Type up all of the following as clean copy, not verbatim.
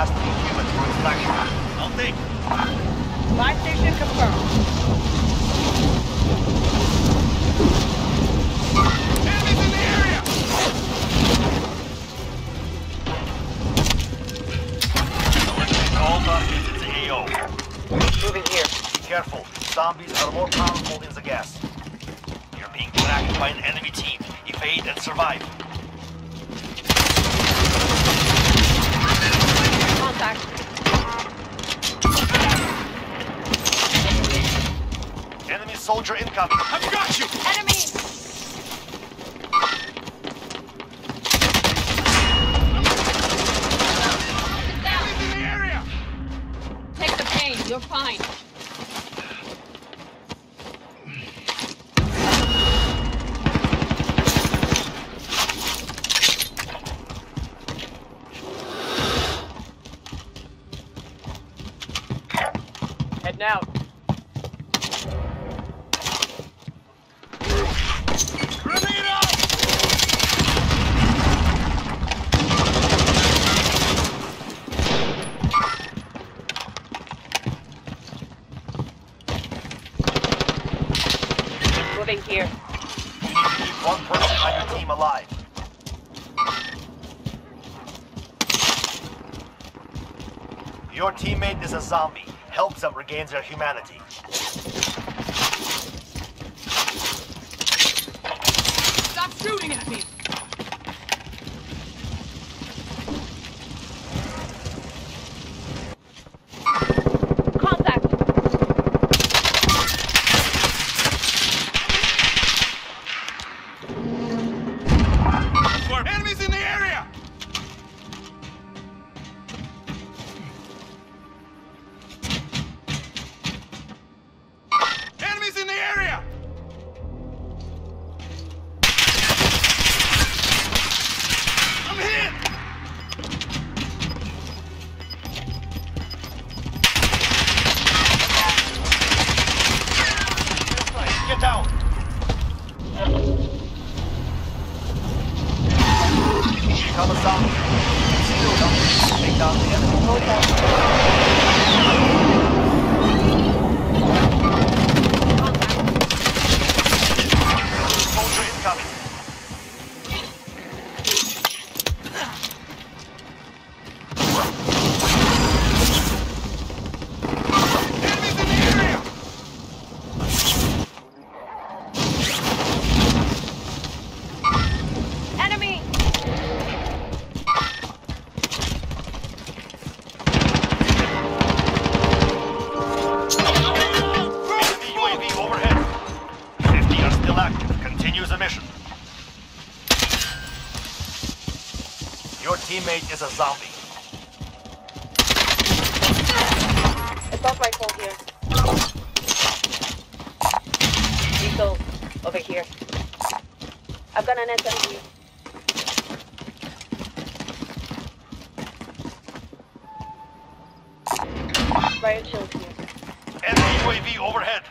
has to be human for inspection. I'll think. Live station confirmed. Enemies in the area! Eliminate all targets at the AO. Moving here. Be careful. Zombies are more powerful in the gas. You're being tracked by an enemy team. Evade and survive. Enemy soldier incoming. I've got you! Enemy! Down. In the area! Take the pain, you're fine. Now. Moving here. You need to keep one person on your team alive. Your teammate is a zombie. Help them regain their humanity. Stop shooting at me! Contact! Enemies in the area! Teammate is a zombie. It's not my fault here. Lethal, over here. I've got an SMG. Riot shield here. Enemy UAV overhead.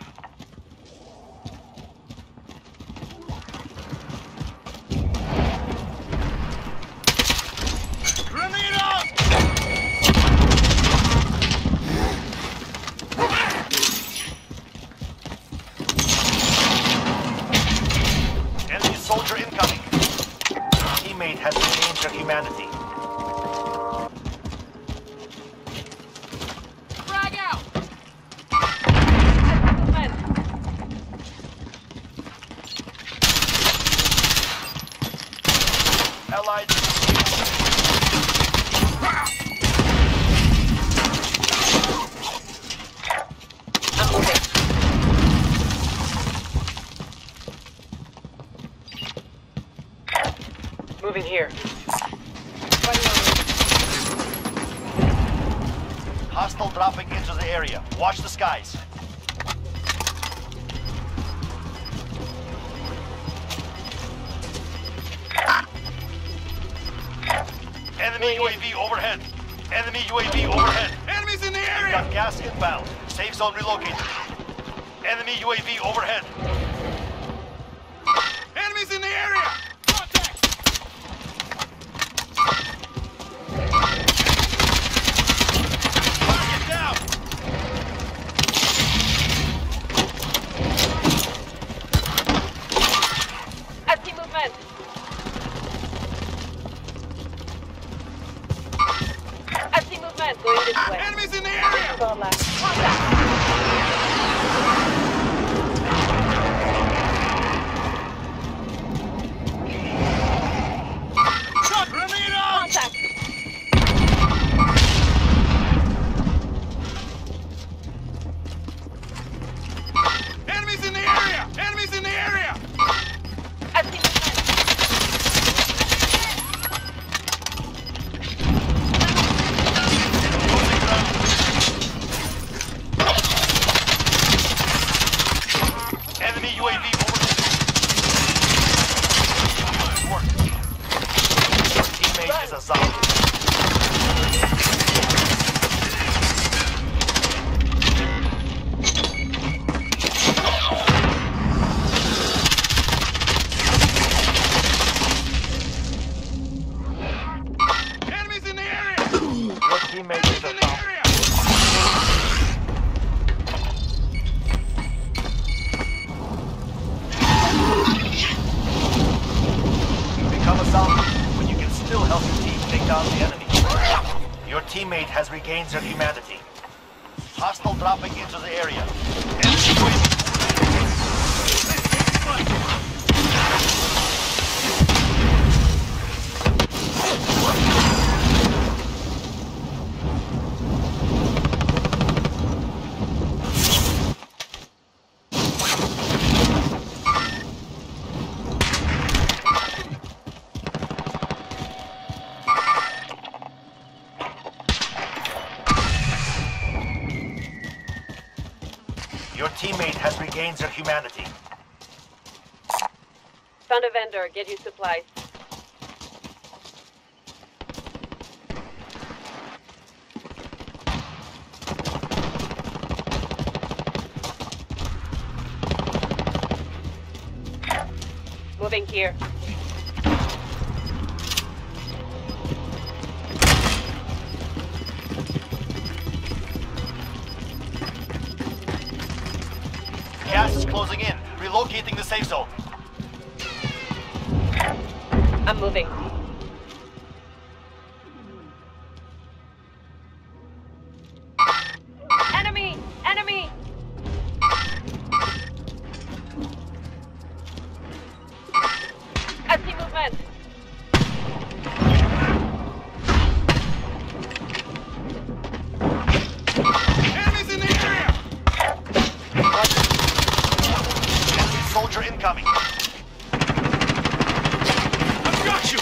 Moving here. Hostile dropping into the area. Watch the skies. Enemy UAV overhead. Enemy UAV overhead. Enemies in the area! We've got gas inbound. Safe zone relocated. Enemy UAV overhead. Enemies in the area! Deployed this way. Enemies in the area! Go left. Contact! Chuck Romito! Contact! Enemies in the area! Enemies in the area! Gains of humanity. Hostile dropping into the area. Gains of humanity. Found a vendor. Get you supplies. Moving here. Closing in. Relocating the safe zone. I'm moving. Enemy! Enemy! I see movement. Incoming. I've got you!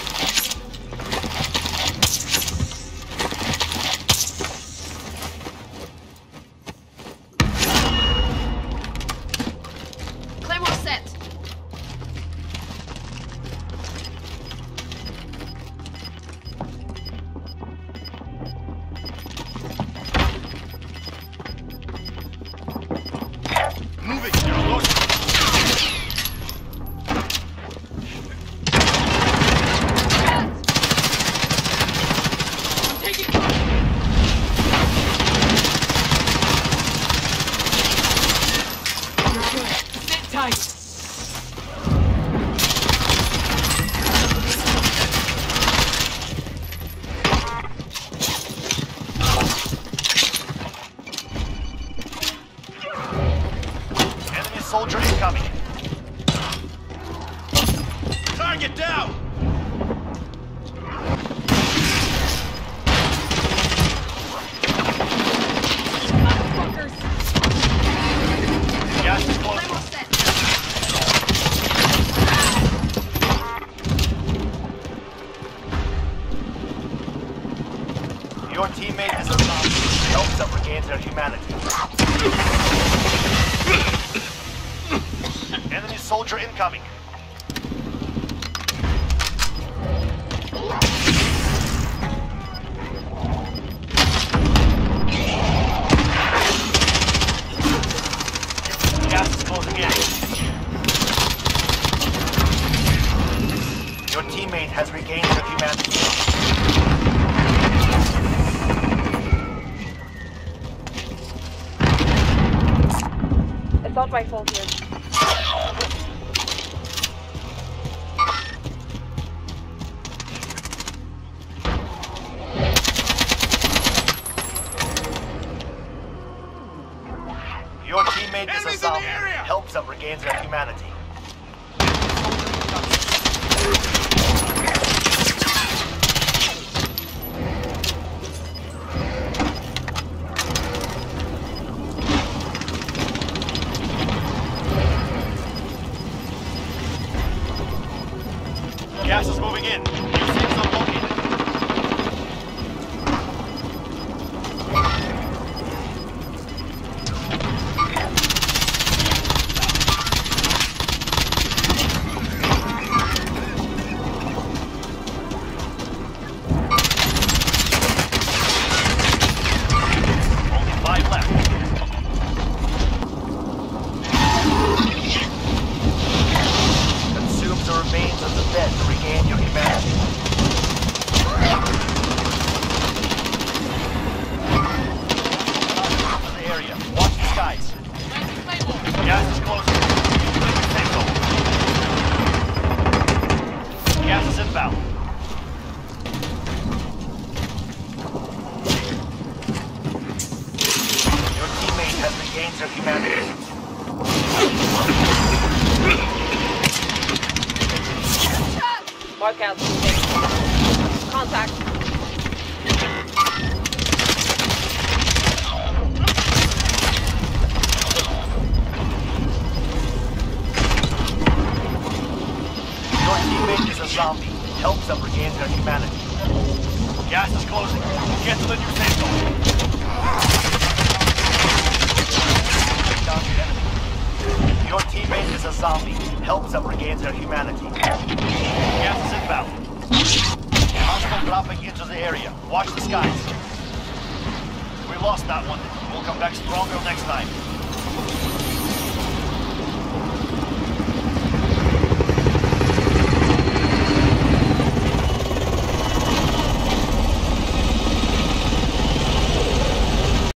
Claymore set. Moving, you're lost. Soldier incoming. Target down! Motherfuckers! Gas is close. Your teammate is a zombie. Help them regain their humanity. Enemy soldier incoming. Gas is closing in. Your teammate has regained her humanity. Assault rifle here. made this assault helps them regain their humanity. Gas is moving in. Mark out. Contact. Your teammate is a zombie. Helps them regain their humanity. Gas is closing. Get to the new safe zone. Your teammate is a zombie. Helps them regain their humanity. Gas is inbound. Hostile dropping into the area. Watch the skies. We lost that one. We'll come back stronger next time.